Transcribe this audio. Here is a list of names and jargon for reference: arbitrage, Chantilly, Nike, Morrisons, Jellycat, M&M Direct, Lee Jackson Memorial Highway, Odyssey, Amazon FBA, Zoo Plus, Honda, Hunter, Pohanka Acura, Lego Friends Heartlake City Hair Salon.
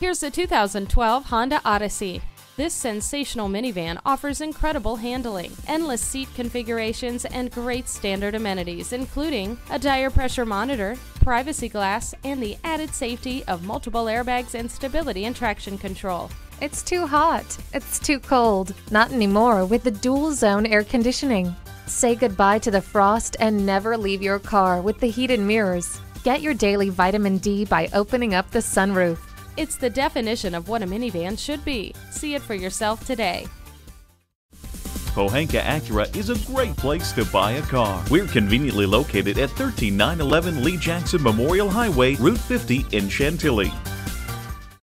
Here's the 2012 Honda Odyssey. This sensational minivan offers incredible handling, endless seat configurations, and great standard amenities, including a tire pressure monitor, privacy glass, and the added safety of multiple airbags and stability and traction control. It's too hot. It's too cold. Not anymore with the dual zone air conditioning. Say goodbye to the frost and never leave your car with the heated mirrors. Get your daily vitamin D by opening up the sunroof. It's the definition of what a minivan should be. See it for yourself today. Pohanka Acura is a great place to buy a car. We're conveniently located at 13911 Lee Jackson Memorial Highway, Route 50 in Chantilly.